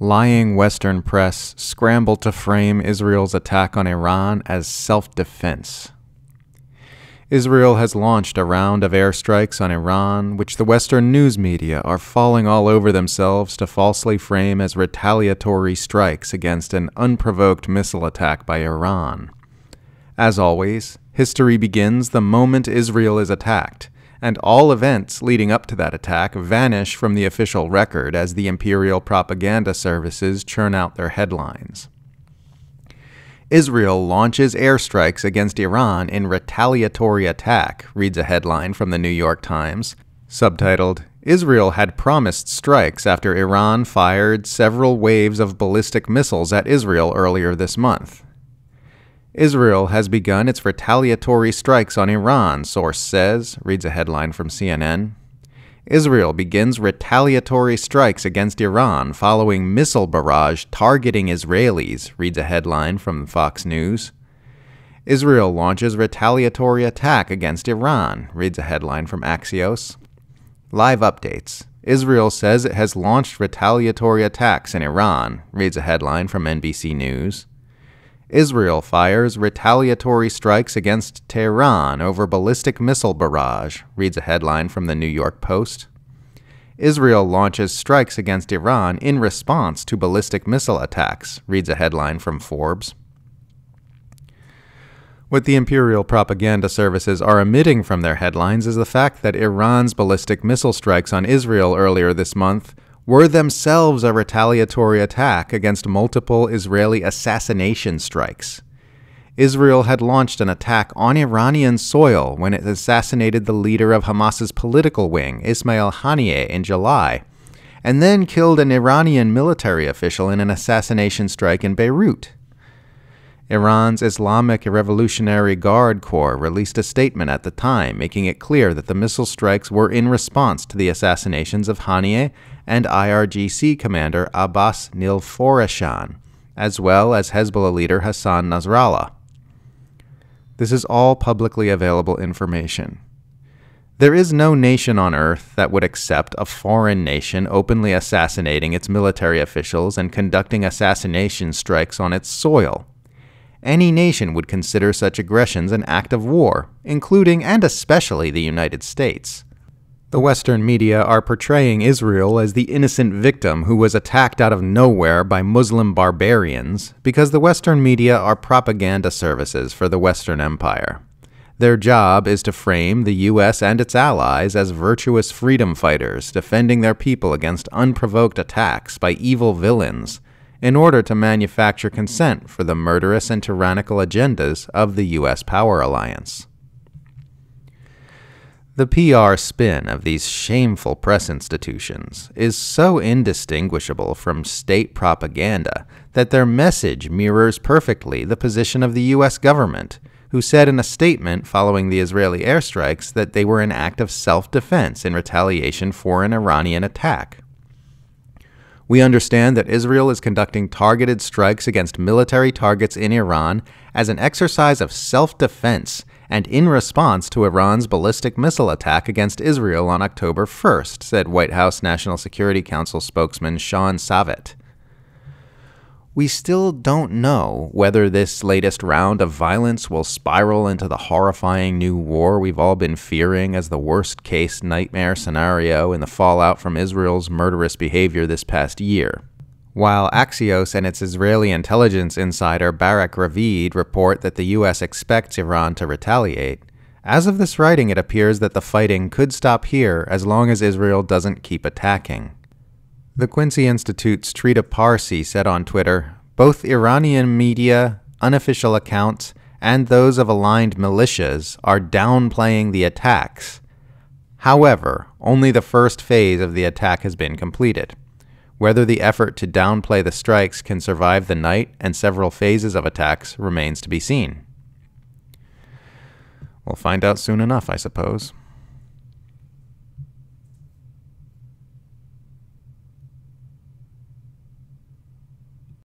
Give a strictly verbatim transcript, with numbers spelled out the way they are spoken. Lying Western press scramble to frame Israel's attack on Iran as self-defense. Israel has launched a round of airstrikes on Iran, which the Western news media are falling all over themselves to falsely frame as retaliatory strikes against an unprovoked missile attack by Iran. As always, history begins the moment Israel is attacked, and all events leading up to that attack vanish from the official record as the imperial propaganda services churn out their headlines. Israel launches airstrikes against Iran in retaliatory attack, reads a headline from the New York Times, subtitled, "Israel had promised strikes after Iran fired several waves of ballistic missiles at Israel earlier this month." Israel has begun its retaliatory strikes on Iran, source says, reads a headline from C N N. Israel begins retaliatory strikes against Iran following missile barrage targeting Israelis, reads a headline from Fox News. Israel launches retaliatory attack against Iran, reads a headline from Axios. Live updates. Israel says it has launched retaliatory attacks in Iran, reads a headline from N B C News. Israel fires retaliatory strikes against Tehran over ballistic missile barrage, reads a headline from the New York Post. Israel launches strikes against Iran in response to ballistic missile attacks, reads a headline from Forbes. What the imperial propaganda services are omitting from their headlines is the fact that Iran's ballistic missile strikes on Israel earlier this month were themselves a retaliatory attack against multiple Israeli assassination strikes. Israel had launched an attack on Iranian soil when it assassinated the leader of Hamas's political wing, Ismail Haniyeh, in July, and then killed an Iranian military official in an assassination strike in Beirut. Iran's Islamic Revolutionary Guard Corps released a statement at the time, making it clear that the missile strikes were in response to the assassinations of Haniyeh and I R G C commander Abbas Nilforoushan, as well as Hezbollah leader Hassan Nasrallah. This is all publicly available information. There is no nation on earth that would accept a foreign nation openly assassinating its military officials and conducting assassination strikes on its soil. Any nation would consider such aggressions an act of war, including and especially the United States. The Western media are portraying Israel as the innocent victim who was attacked out of nowhere by Muslim barbarians because the Western media are propaganda services for the Western Empire. Their job is to frame the U S and its allies as virtuous freedom fighters defending their people against unprovoked attacks by evil villains, in order to manufacture consent for the murderous and tyrannical agendas of the U S power alliance. The P R spin of these shameful press institutions is so indistinguishable from state propaganda that their message mirrors perfectly the position of the U S government, who said in a statement following the Israeli airstrikes that they were an act of self-defense in retaliation for an Iranian attack. "We understand that Israel is conducting targeted strikes against military targets in Iran as an exercise of self-defense and in response to Iran's ballistic missile attack against Israel on October first, said White House National Security Council spokesman Sean Savitt. "We still don't know whether this latest round of violence will spiral into the horrifying new war we've all been fearing as the worst-case nightmare scenario in the fallout from Israel's murderous behavior this past year." While Axios and its Israeli intelligence insider Barak Ravid report that the U S expects Iran to retaliate, as of this writing it appears that the fighting could stop here as long as Israel doesn't keep attacking. The Quincy Institute's Trita Parsi said on Twitter, "Both Iranian media, unofficial accounts, and those of aligned militias are downplaying the attacks. However, only the first phase of the attack has been completed. Whether the effort to downplay the strikes can survive the night and several phases of attacks remains to be seen." We'll find out soon enough, I suppose.